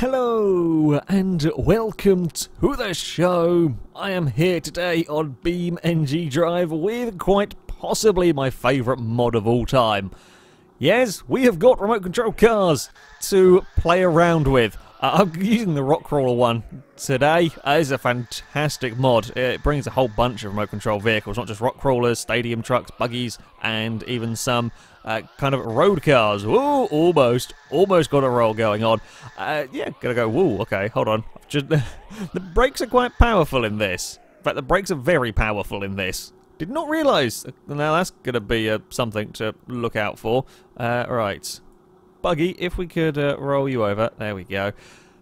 Hello and welcome to the show. I am here today on BeamNG Drive with quite possibly my favourite mod of all time. Yes, we have got remote control cars to play around with. I'm using the Rock Crawler one today. It's a fantastic mod. It brings a whole bunch of remote control vehicles, not just Rock Crawlers, stadium trucks, buggies, and even some kind of road cars. Ooh, almost got a roll going on. Yeah, gotta go, whoa, okay, hold on. The brakes are quite powerful in this. In fact, the brakes are very powerful in this. Did not realise. Now that's gonna be something to look out for. Right. Buggy, if we could roll you over. There we go.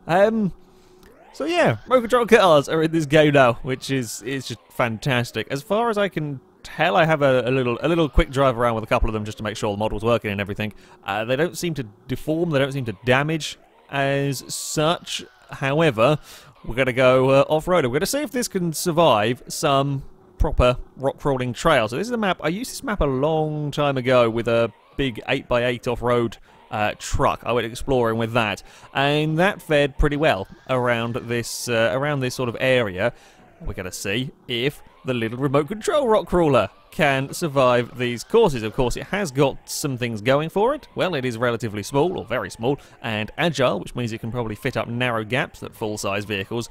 So yeah, remote control cars are in this game now, which is just fantastic. As far as I can tell, I have a little quick drive around with a couple of them just to make sure the model's working and everything. They don't seem to deform, they don't seem to damage as such. However, we're going to go off-road. We're going to see if this can survive some proper rock crawling trail. So this is a map. I used this map a long time ago with a big 8x8 off-road truck. I went exploring with that, and that fared pretty well around this sort of area. We're going to see if the little remote control rock crawler can survive these courses. Of course, it has got some things going for it. Well, it is relatively small, or very small, and agile, which means it can probably fit up narrow gaps that full-size vehicles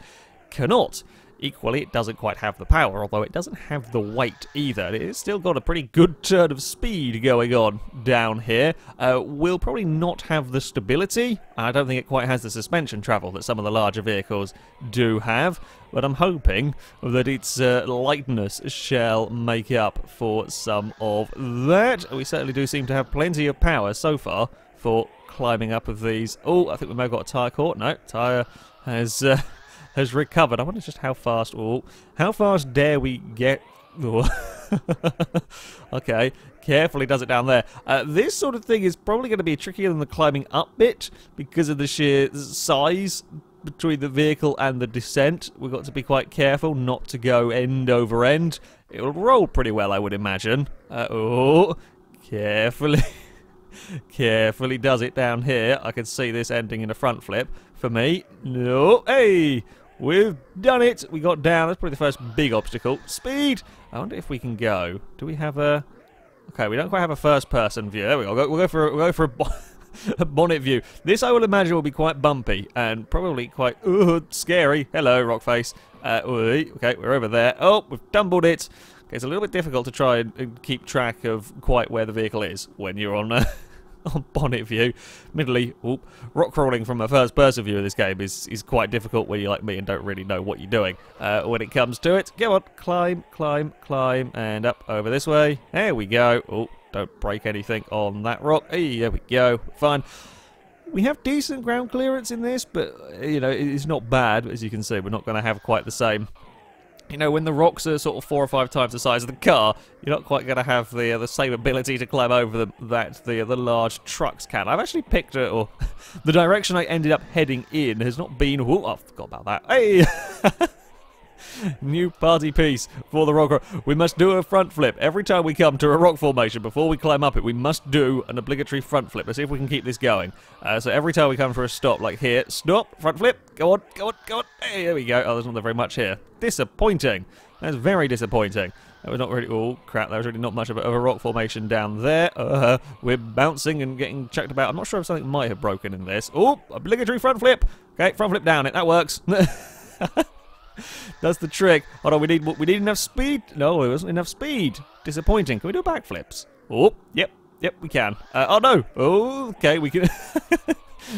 cannot. Equally, it doesn't quite have the power, although it doesn't have the weight either. It's still got a pretty good turn of speed going on down here. We'll probably not have the stability. I don't think it quite has the suspension travel that some of the larger vehicles do have, but I'm hoping that its lightness shall make up for some of that. We certainly do seem to have plenty of power so far for climbing up of these. Oh, I think we may have got a tyre caught. No, tyre has recovered. I wonder just how fast. Oh, how fast dare we get? Oh. Okay, carefully does it down there. This sort of thing is probably going to be trickier than the climbing up bit because of the sheer size between the vehicle and the descent. We've got to be quite careful not to go end over end. It will roll pretty well, I would imagine. Oh, carefully. Carefully does it down here. I can see this ending in a front flip for me. No, hey, we've done it. We got down. That's probably the first big obstacle. Speed. I wonder if we can go. Do we have a? Okay, we don't quite have a first-person view. There we go. We'll go for a bonnet view. This I will imagine will be quite bumpy and probably quite scary. Hello, Rockface. Okay, we're over there. Oh, we've tumbled it. Okay, it's a little bit difficult to try and keep track of quite where the vehicle is when you're on bonnet view. Admittedly, rock crawling from a first-person view of this game is quite difficult when you're like me and don't really know what you're doing when it comes to it. Come on, climb, climb, climb, and up over this way. There we go. Oh, don't break anything on that rock. Hey, there we go. Fine. We have decent ground clearance in this, but, you know, it's not bad. As you can see, we're not going to have quite the same. You know, when the rocks are sort of 4 or 5 times the size of the car, you're not quite going to have the same ability to climb over them that the large trucks can. I've actually picked it, or the direction I ended up heading in has not been. Oh, I forgot about that. Hey! New party piece for the rock. We must do a front flip. Every time we come to a rock formation, before we climb up it, we must do an obligatory front flip. Let's see if we can keep this going. So every time we come for a stop, like here, stop, front flip, go on, go on, go on. Hey, there we go. Oh, there's not very much here. Disappointing. That's very disappointing. That was not really. Oh, crap. That was really not much of a rock formation down there. We're bouncing and getting chucked about. I'm not sure if something might have broken in this. Oh, obligatory front flip. Okay, front flip down it. That works. That's the trick. Hold on, we need enough speed. No, there wasn't enough speed. Disappointing. Can we do backflips? Oh, yep, we can. Oh no. Oh, okay, we can.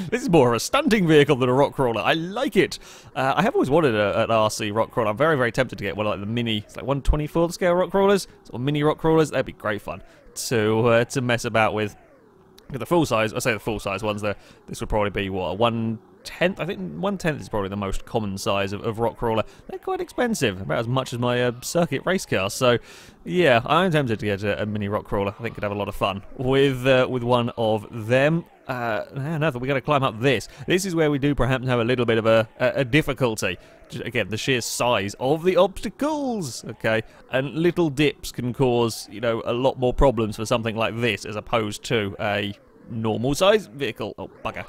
This is more of a stunting vehicle than a rock crawler. I like it. I have always wanted an RC rock crawler. I'm very, very tempted to get one like the mini. It's like 1/24 scale rock crawlers or mini rock crawlers. That'd be great fun to mess about with. The full size. I say the full size ones. There, this would probably be what a 1/10. I think 1/10 is probably the most common size of rock crawler. They're quite expensive, about as much as my circuit race car. So, yeah, I'm tempted to get a mini rock crawler. I think could have a lot of fun with one of them. No, we're going to climb up this. This is where we do perhaps have a little bit of a difficulty. Just, again, the sheer size of the obstacles. Okay, and little dips can cause a lot more problems for something like this as opposed to a normal size vehicle. Oh, bugger.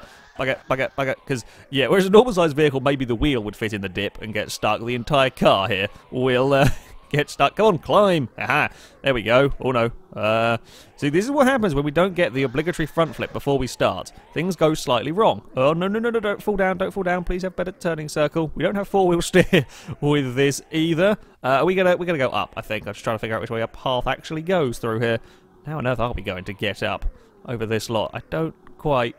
bug it. Because, yeah, whereas a normal sized vehicle, maybe the wheel would fit in the dip and get stuck. The entire car here will get stuck. Come on, climb. Aha. There we go. Oh, no. See, this is what happens when we don't get the obligatory front flip before we start. Things go slightly wrong. Oh, no, no, no, no. Don't fall down. Don't fall down. Please have better turning circle. We don't have four-wheel steer with this either. We're gonna go up, I think. I'm just trying to figure out which way our path actually goes through here. How on earth are we going to get up over this lot? I don't quite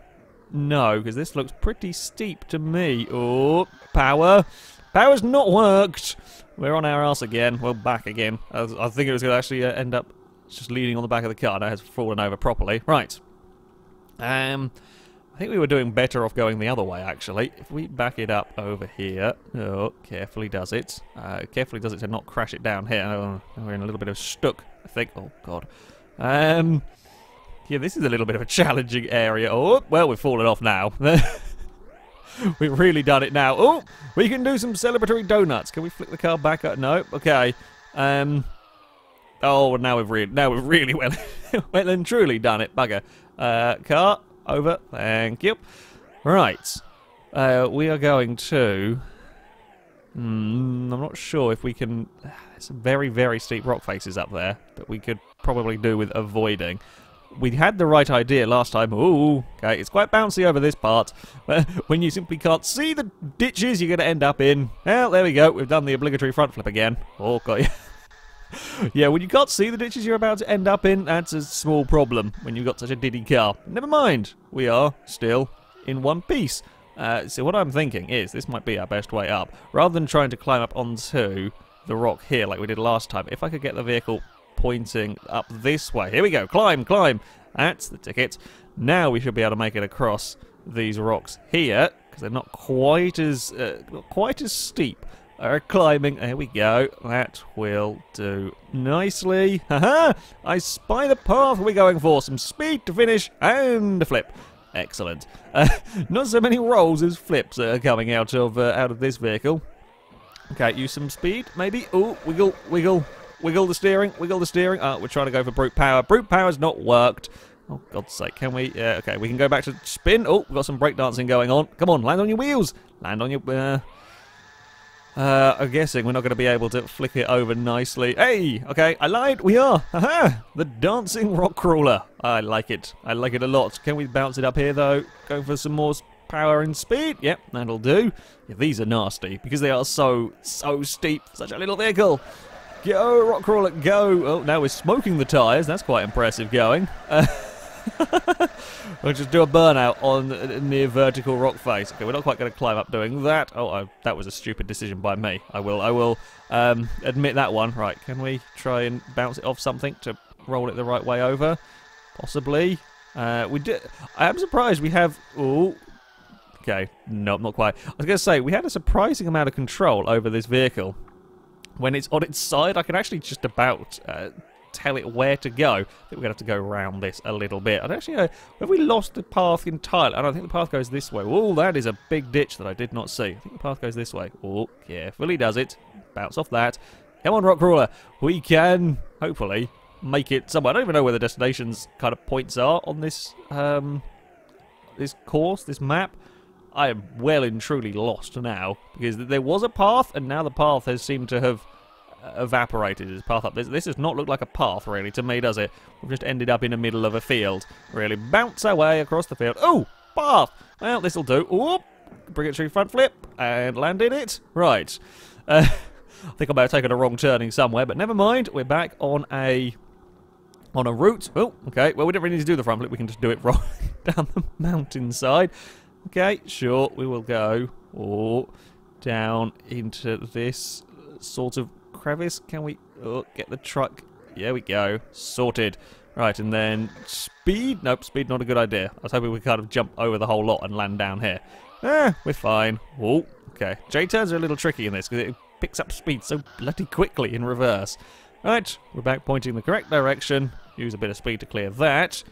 know, because this looks pretty steep to me. Oh, power. Power's not worked. We're on our ass again. Well, back again. I think it was going to actually end up just leaning on the back of the car. That has fallen over properly. Right. I think we were doing better off going the other way, actually. If we back it up over here. Oh, carefully does it. Carefully does it to not crash it down here. Oh, we're in a little bit of stuck, I think. Oh, God. Yeah, this is a little bit of a challenging area. Oh, well, we've fallen off now. We've really done it now. Oh, we can do some celebratory donuts. Can we flick the car back up? No. Okay. Oh, now we've really well and truly done it. Bugger. Car over. Thank you. Right. We are going to. I'm not sure if we can. There's some very, very steep rock faces up there that we could probably do with avoiding. We had the right idea last time. Ooh, okay, it's quite bouncy over this part. When you simply can't see the ditches you're going to end up in. Well, there we go. We've done the obligatory front flip again. Oh, God. Yeah, when you can't see the ditches you're about to end up in, that's a small problem when you've got such a diddy car. Never mind. We are still in one piece. So what I'm thinking is this might be our best way up. Rather than trying to climb up onto the rock here like we did last time, if I could get the vehicle pointing up this way. Here we go. Climb, climb. That's the ticket. Now we should be able to make it across these rocks here, because they're not quite as steep. Climbing. There we go. That will do nicely. Haha! I spy the path we're going for. Some speed to finish and a flip. Excellent. Not so many rolls as flips that are coming out of this vehicle. Okay, use some speed, maybe. Ooh, wiggle, wiggle. Wiggle the steering, wiggle the steering. Oh, we're trying to go for brute power. Brute power's not worked. Oh, God's sake, can we? Yeah, okay, we can go back to spin. Oh, we've got some breakdancing going on. Come on, land on your wheels. Land on your... I'm guessing we're not going to be able to flick it over nicely. Hey, okay, I lied. We are. Aha! The dancing rock crawler. I like it. I like it a lot. Can we bounce it up here, though? Go for some more power and speed. Yep, that'll do. Yeah, these are nasty because they are so, so steep. Such a little vehicle. Go, rock crawler, go! Oh, now we're smoking the tyres. That's quite impressive going. We'll just do a burnout on a near vertical rock face. Okay, we're not quite going to climb up doing that. Oh, that was a stupid decision by me. I will admit that one. Right, can we try and bounce it off something to roll it the right way over? Possibly. We do. I am surprised we have. Oh. Okay. No, not quite. I was going to say we had a surprising amount of control over this vehicle. When it's on its side, I can actually just about tell it where to go. I think we're going to have to go round this a little bit. I don't actually know. Have we lost the path entirely? I don't think the path goes this way. Oh, that is a big ditch that I did not see. I think the path goes this way. Oh, carefully does it. Bounce off that. Come on, rock crawler. We can, hopefully, make it somewhere. I don't even know where the destination's kind of points are on this, this course, this map. I am well and truly lost now, because there was a path, and now the path has seemed to have evaporated. This path up. This does not look like a path, really, to me, does it? We've just ended up in the middle of a field. Really bounce our way across the field. Oh, path! Well, this'll do. Whoop! Obligatory front flip, and land in it. Right. I think I might have taken a wrong turning somewhere, but never mind. We're back on a route. Oh, okay. Well, we don't really need to do the front flip. We can just do it right down the mountainside. Okay, sure, we will go down into this sort of crevice. Can we get the truck? There we go. Sorted. Right, and then speed. Nope, speed not a good idea. I was hoping we could kind of jump over the whole lot and land down here. Ah, we're fine. Oh, okay. J-turns are a little tricky in this because it picks up speed so bloody quickly in reverse. Right, we're back pointing the correct direction. Use a bit of speed to clear that.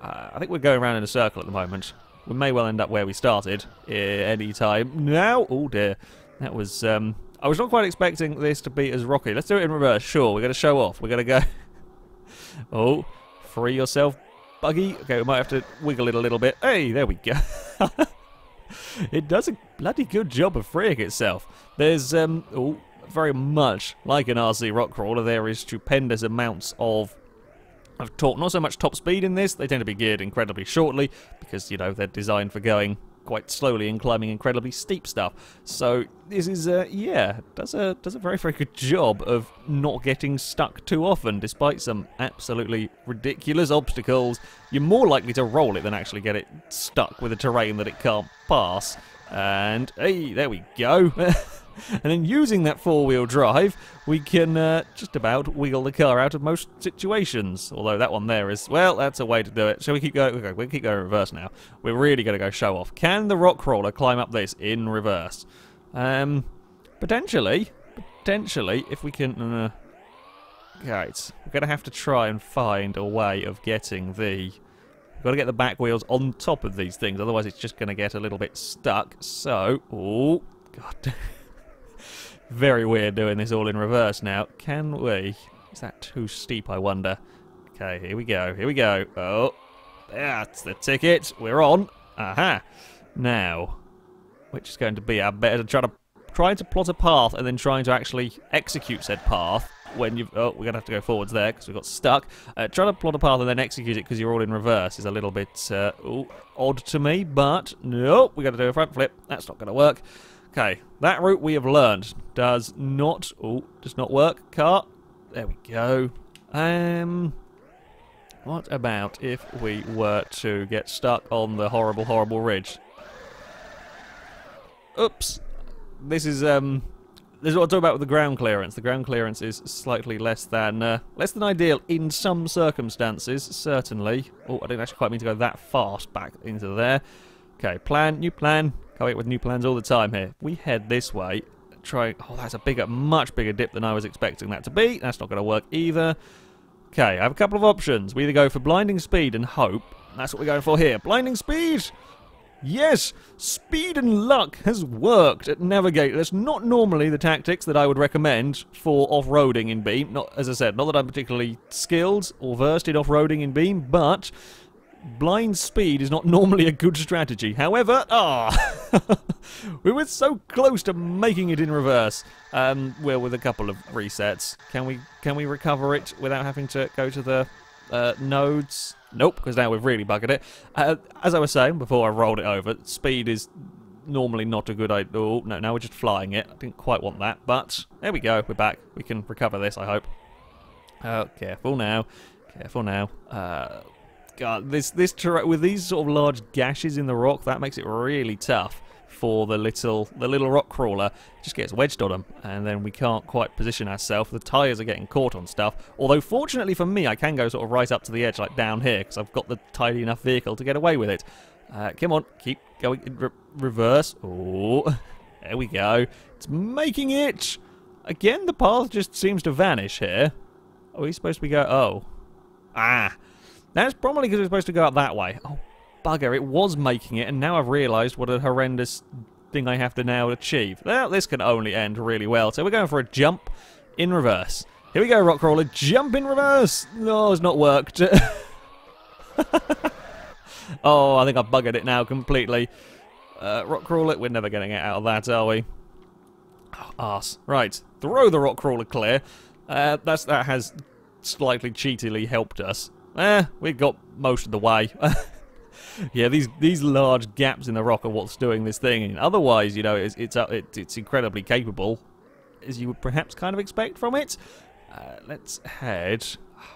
I think we're going around in a circle at the moment. We may well end up where we started any time now. Oh dear, that was. I was not quite expecting this to be as rocky. Let's do it in reverse. Sure, we're going to show off. We're going to go. Oh, free yourself, buggy. Okay, we might have to wiggle it a little bit. Hey, there we go. It does a bloody good job of freeing itself. There's, oh, very much like an RC Rock Crawler, there is stupendous amounts of torque. Not so much top speed in this. They tend to be geared incredibly shortly because, you know, they're designed for going quite slowly and climbing incredibly steep stuff. So this is, yeah, does a very, very good job of not getting stuck too often, despite some absolutely ridiculous obstacles. You're more likely to roll it than actually get it stuck with a terrain that it can't pass. And, hey, there we go. And then using that four-wheel drive, we can just about wheel the car out of most situations. Although that one there is, well, that's a way to do it. Shall we keep going? Okay, we'll keep going in reverse now. We're really going to go show off. Can the Rock Crawler climb up this in reverse? Potentially, if we can... right, we're going to have to try and find a way of getting the... We've got to get the back wheels on top of these things, otherwise it's just going to get a little bit stuck. So, oh, God... Very weird doing this all in reverse now. Can we? Is that too steep, I wonder? Okay, here we go, here we go. Oh, that's the ticket. We're on. Aha. Now, which is going to be our better trying to plot a path and then trying to actually execute said path when you've... Oh, we're going to have to go forwards there because we got stuck. Trying to plot a path and then execute it because you're all in reverse is a little bit odd to me, but nope, we got to do a front flip. That's not going to work. Okay, that route we have learned does not work. Car, there we go. What about if we were to get stuck on the horrible, horrible ridge? Oops. This is what I talk about with the ground clearance. The ground clearance is slightly less than ideal in some circumstances, certainly. Oh, I didn't actually quite mean to go that fast back into there. Okay, plan, new plan. Come up with new plans all the time here. We head this way. Try. Oh, that's a bigger, much bigger dip than I was expecting that to be. That's not going to work either. Okay, I have a couple of options. We either go for blinding speed and hope. That's what we're going for here. Blinding speed! Yes! Speed and luck has worked at Navigate. That's not normally the tactics that I would recommend for off-roading in Beam. Not, as I said, not that I'm particularly skilled or versed in off-roading in Beam, but... blind speed is not normally a good strategy. However, we were so close to making it in reverse. Well, with a couple of resets, can we recover it without having to go to the nodes? Nope, because now we've really buggered it. As I was saying before, I rolled it over. Speed is normally not a good idea. Oh no, now we're just flying it. I didn't quite want that, but there we go. We're back. We can recover this, I hope. Oh, careful now. Careful now. God, this terrain with these sort of large gashes in the rock, that makes it really tough for the little Rock Crawler. It just gets wedged on them, and then we can't quite position ourselves. The tyres are getting caught on stuff. Although, fortunately for me, I can go sort of right up to the edge, like down here, because I've got the tidy enough vehicle to get away with it. Come on, keep going in reverse. Oh, there we go. It's making it again. The path just seems to vanish here. Are we supposed to be going? Oh, ah. That's probably because we're supposed to go up that way. Oh, bugger, it was making it, and now I've realised what a horrendous thing I have to now achieve. Well, this can only end really well. So we're going for a jump in reverse. Here we go, Rock Crawler, jump in reverse! No, it's not worked. Oh, I think I've buggered it now completely. Rock Crawler, we're never getting it out of that, are we? Oh, arse. Right, throw the Rock Crawler clear. That has slightly cheatily helped us. We got most of the way. Yeah, these large gaps in the rock are what's doing this thing. And otherwise, you know, it's incredibly capable, as you would perhaps kind of expect from it. Let's head.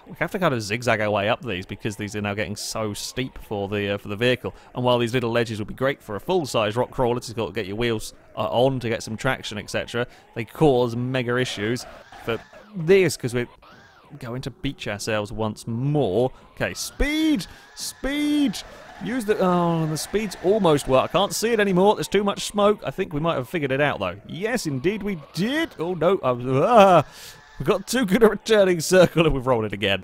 We have to kind of zigzag our way up these because these are now getting so steep for the vehicle. And while these little ledges would be great for a full-size Rock Crawler to get your wheels on to get some traction, etc., they cause mega issues for this because we're going to beach ourselves once more. Okay, speed! Speed! Use the... Oh, the speed's almost worked. I can't see it anymore. There's too much smoke. I think we might have figured it out, though. Yes, indeed we did! Oh, no. We've got too good a returning circle and we've rolled it again.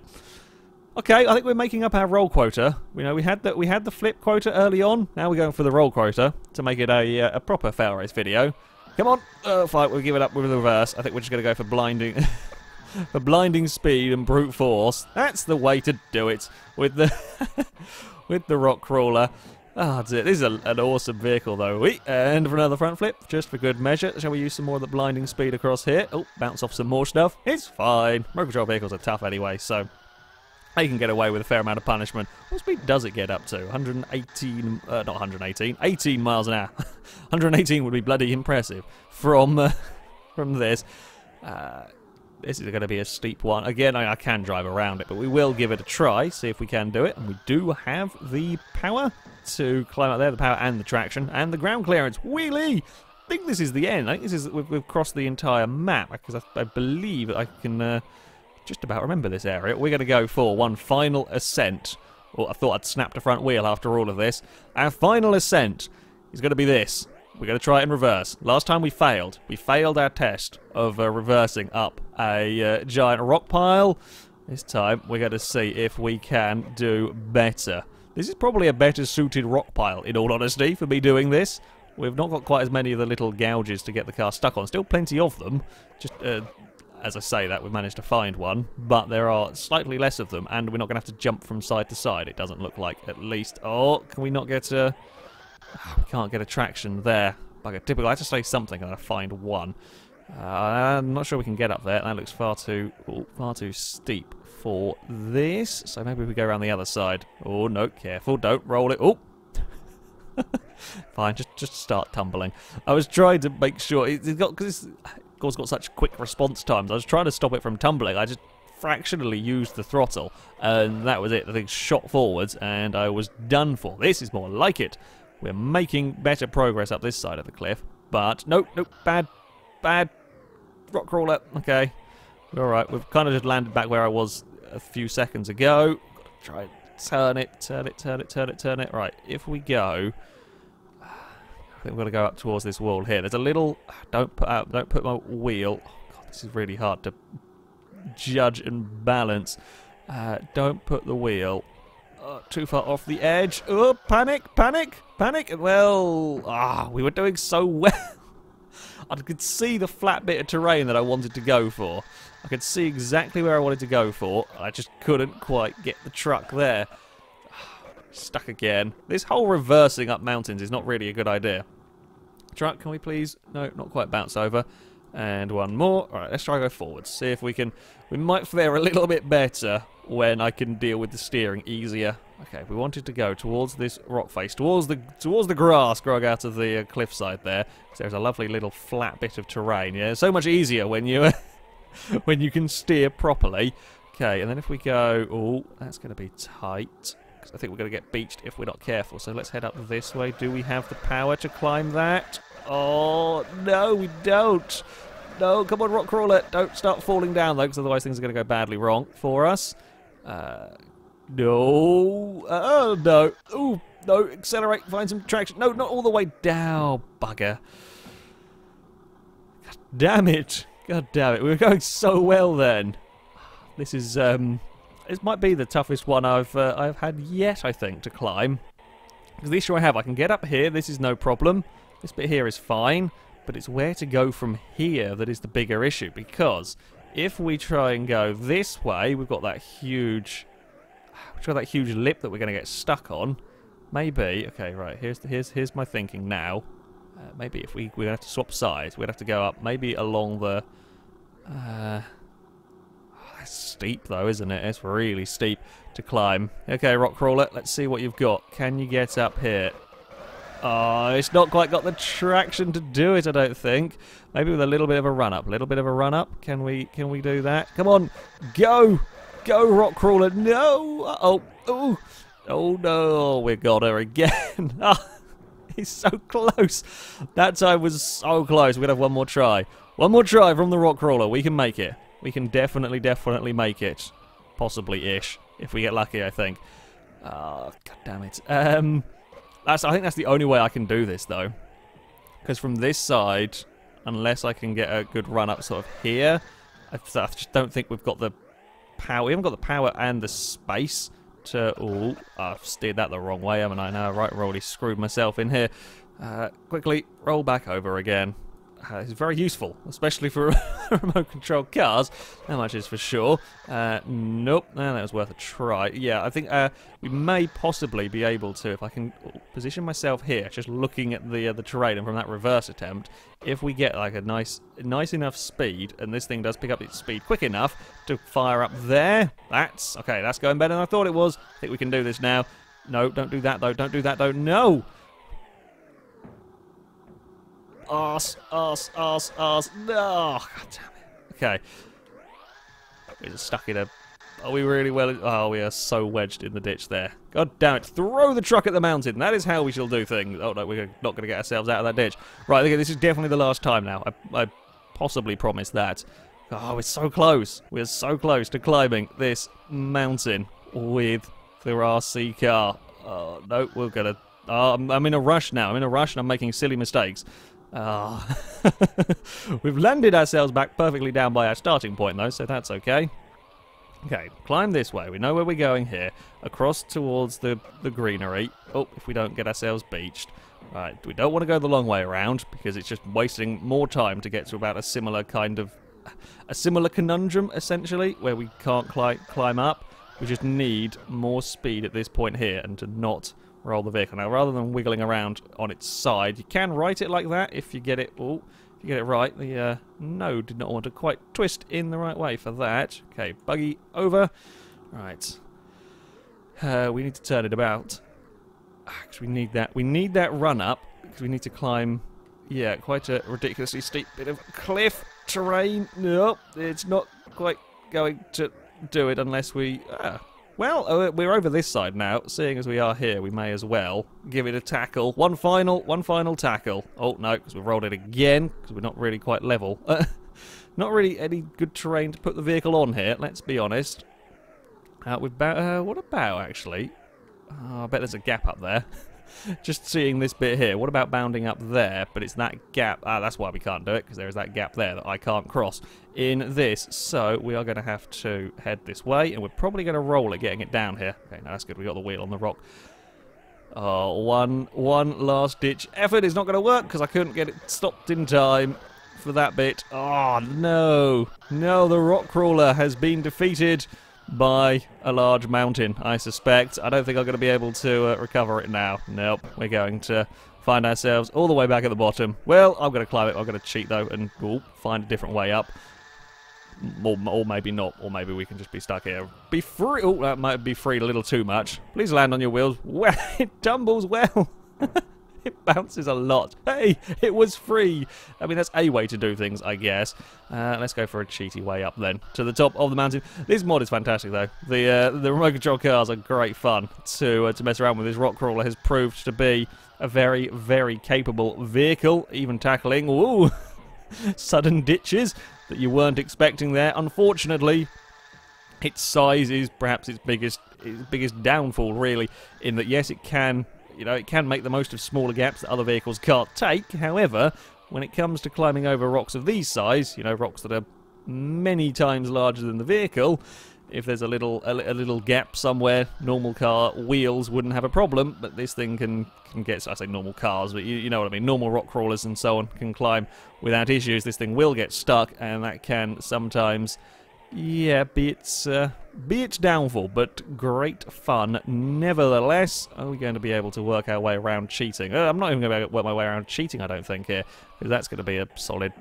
Okay, I think we're making up our roll quota. You know, we had the flip quota early on. Now we're going for the roll quota to make it a proper fail race video. Come on! Fine, we'll give it up with the reverse. I think we're just going to go for blinding... For blinding speed and brute force, that's the way to do it with the Rock Crawler. Ah, oh, that's it. This is an awesome vehicle, though. And for another front flip, just for good measure. Shall we use some more of the blinding speed across here? Oh, bounce off some more stuff. It's fine. Remote control vehicles are tough anyway, so they can get away with a fair amount of punishment. What speed does it get up to? 18 miles an hour. 118 would be bloody impressive from this. This is going to be a steep one. Again, I can drive around it, but we will give it a try, see if we can do it. And we do have the power to climb up there, the power and the traction, and the ground clearance. Wheelie! I think this is the end. I think this is, we've crossed the entire map, because I believe I can just about remember this area. We're going to go for one final ascent. Well, I thought I'd snapped a front wheel after all of this. Our final ascent is going to be this. We're going to try it in reverse. Last time we failed. We failed our test of reversing up a giant rock pile. This time we're going to see if we can do better. This is probably a better suited rock pile, in all honesty, for me doing this. We've not got quite as many of the little gouges to get the car stuck on. Still plenty of them. Just, as I say that, we've managed to find one. But there are slightly less of them, and we're not going to have to jump from side to side, it doesn't look like, at least. Oh, can we not get a... We can't get a traction there. Like a typical, I have to say something. I'm gonna find one. I'm not sure we can get up there. That looks far too steep for this. So maybe we go around the other side. Oh no, careful! Don't roll it. Oh, fine. Just start tumbling. I was trying to make sure it got, because of course got such quick response times. I was trying to stop it from tumbling. I just fractionally used the throttle, and that was it. The thing shot forwards, and I was done for. This is more like it. We're making better progress up this side of the cliff, but nope, bad rock crawler. Okay, all right, we've kind of just landed back where I was a few seconds ago. Try and turn it. Right, if we go, I think we're gonna go up towards this wall here. There's a little. Don't put my wheel. Oh, God, this is really hard to judge and balance. Don't put the wheel. Too far off the edge. Oh, panic. Well, we were doing so well. I could see the flat bit of terrain that I wanted to go for. I could see exactly where I wanted to go for. I just couldn't quite get the truck there. Stuck again. This whole reversing up mountains is not really a good idea. Truck, can we please? No, not quite bounce over. And one more. Alright, let's try to go forwards. See if we can... We might fare a little bit better when I can deal with the steering easier. Okay, we wanted to go towards this rock face, towards the grass growing out of the cliffside there. So there's a lovely little flat bit of terrain. Yeah, so much easier when you when you can steer properly. Okay, and then if we go... Oh, that's going to be tight. Because I think we're going to get beached if we're not careful. So let's head up this way. Do we have the power to climb that? Oh, no, we don't. No, come on, rock crawler. Don't start falling down, though, because otherwise things are going to go badly wrong for us. No. Oh, no. Ooh, no. Accelerate. Find some traction. No, not all the way down. Bugger. God damn it. God damn it. We were going so well then. This is, this might be the toughest one I've had yet, I think, to climb. Because the issue I have, I can get up here. This is no problem. This bit here is fine, but it's where to go from here that is the bigger issue, because if we try and go this way, we've got that huge lip that we're going to get stuck on. Maybe, okay, right, here's my thinking now. Maybe if we're going to have to swap sides, we'd have to go up maybe along the... that's steep though, isn't it? It's really steep to climb. Okay, rock crawler, let's see what you've got. Can you get up here? Oh, it's not quite got the traction to do it, I don't think. Maybe with a little bit of a run-up. Can we do that? Come on, go, rock crawler. No, oh no, we got her again. He's so close. That time was so close. We're gonna have one more try. One more try from the rock crawler. We can make it. We can definitely make it. Possibly-ish, if we get lucky, I think. Oh, God damn it. I think that's the only way I can do this, though. Because from this side, unless I can get a good run-up sort of here, I just don't think we've got the power. We haven't got the power and the space to... Oh, I've steered that the wrong way, haven't I? No, right, rolly screwed myself in here. Quickly, roll back over again. is very useful, especially for remote-controlled cars. That much is for sure. Nope, no, that was worth a try. Yeah, I think we may possibly be able to, if I can position myself here, just looking at the terrain, and from that reverse attempt, if we get like a nice enough speed, and this thing does pick up its speed quick enough to fire up there. That's okay. That's going better than I thought it was. I think we can do this now. No, don't do that though. Don't do that though. No. Arse. No, oh, god damn it. Okay. We're just stuck in a... Are we really well... Oh, we are so wedged in the ditch there. God damn it. Throw the truck at the mountain. That is how we shall do things. Oh, no, we're not going to get ourselves out of that ditch. Right, okay, this is definitely the last time now. I possibly promise that. Oh, we're so close. We're so close to climbing this mountain with the RC car. Oh, no, we're going to... Oh, I'm in a rush now. I'm in a rush and I'm making silly mistakes. Oh. We've landed ourselves back perfectly down by our starting point, though, so that's okay. Okay, climb this way. We know where we're going here. Across towards the greenery. Oh, if we don't get ourselves beached. Right, we don't want to go the long way around because it's just wasting more time to get to about a similar kind of... a similar conundrum, essentially, where we can't climb up. We just need more speed at this point here and to not... roll the vehicle. Now, rather than wiggling around on its side, you can write it like that if you get it. Oh, if you get it right. The no did not want to quite twist in the right way for that. Okay, buggy over. Right. We need to turn it about. Because we need that. We need that run up. Because we need to climb. Yeah, quite a ridiculously steep bit of cliff terrain. Nope, it's not quite going to do it unless we. Well, we're over this side now. Seeing as we are here, we may as well give it a tackle. One final tackle. Oh, no, because we've rolled it again, because we're not really quite level. Not really any good terrain to put the vehicle on here, let's be honest. What about, actually? Oh, I bet there's a gap up there. Just seeing this bit here. What about bounding up there? But it's that gap. Ah, that's why we can't do it, because there is that gap there that I can't cross in this. So we are going to have to head this way, and we're probably going to roll it getting it down here. Okay, no, that's good. We got the wheel on the rock. Oh, one last ditch effort. It's not going to work because I couldn't get it stopped in time for that bit. Oh, no. No, the Rock Crawler has been defeated by a large mountain, I suspect. I don't think I'm going to be able to recover it now. Nope, we're going to find ourselves all the way back at the bottom. Well, I'm going to climb it. I'm going to cheat, though, and we'll find a different way up. Or maybe not. Or maybe we can just be stuck here. Be free. Oh, that might be free a little too much. Please land on your wheels. Well, it tumbles well. It bounces a lot. Hey, it was free. I mean, that's a way to do things, I guess. Let's go for a cheaty way up then to the top of the mountain. This mod is fantastic, though. The remote control cars are great fun to mess around with. This Rock Crawler has proved to be a very, very capable vehicle, even tackling ooh, sudden ditches that you weren't expecting there. Unfortunately, its size is perhaps its biggest downfall, really, in that yes, it can. You know, it can make the most of smaller gaps that other vehicles can't take. However, when it comes to climbing over rocks of these size, you know, rocks that are many times larger than the vehicle, if there's a little gap somewhere, normal car wheels wouldn't have a problem. But this thing can get, I say normal cars, but you know what I mean, normal Rock Crawlers and so on can climb without issues. This thing will get stuck, and that can sometimes... yeah, be its downfall, but great fun nevertheless. Are we going to be able to work our way around cheating? I'm not even going to work my way around cheating, I don't think, here. Because that's going to be a solid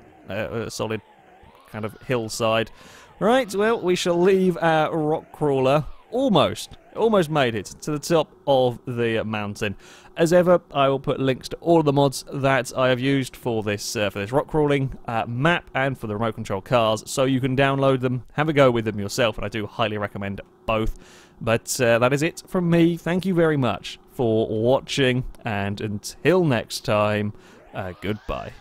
kind of hillside. Right, well, we shall leave our Rock Crawler. Almost made it to the top of the mountain. As ever, I will put links to all of the mods that I have used for this rock crawling map and for the remote control cars, so you can download them, have a go with them yourself, and I do highly recommend both. But that is it from me. Thank you very much for watching, and until next time, goodbye.